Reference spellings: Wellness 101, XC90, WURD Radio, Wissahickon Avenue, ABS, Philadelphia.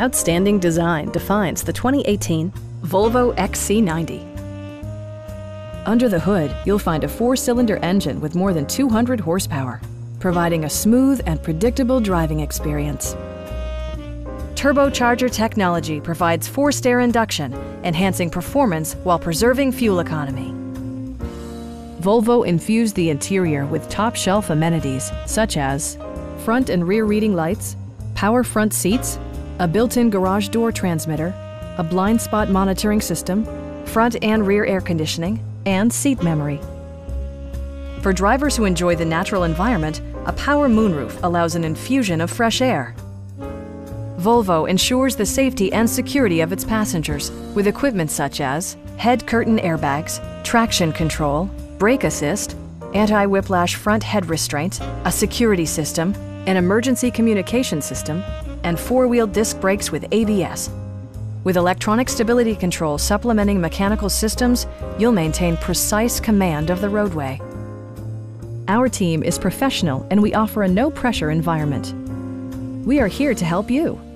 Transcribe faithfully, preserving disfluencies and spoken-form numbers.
Outstanding design defines the twenty eighteen Volvo X C ninety. Under the hood, you'll find a four-cylinder engine with more than two hundred horsepower, providing a smooth and predictable driving experience. Turbocharger technology provides forced air induction, enhancing performance while preserving fuel economy. Volvo infused the interior with top-shelf amenities such as front and rear reading lights, power front seats, a built-in garage door transmitter, a blind spot monitoring system, front and rear air conditioning, and seat memory. For drivers who enjoy the natural environment, a power moonroof allows an infusion of fresh air. Volvo ensures the safety and security of its passengers with equipment such as head curtain airbags, traction control, brake assist, anti-whiplash front head restraints, a security system, an emergency communication system, and four-wheel disc brakes with A B S. With electronic stability control supplementing mechanical systems, you'll maintain precise command of the roadway. Our team is professional and we offer a no-pressure environment. We are here to help you.